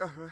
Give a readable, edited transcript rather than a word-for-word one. Uh-huh.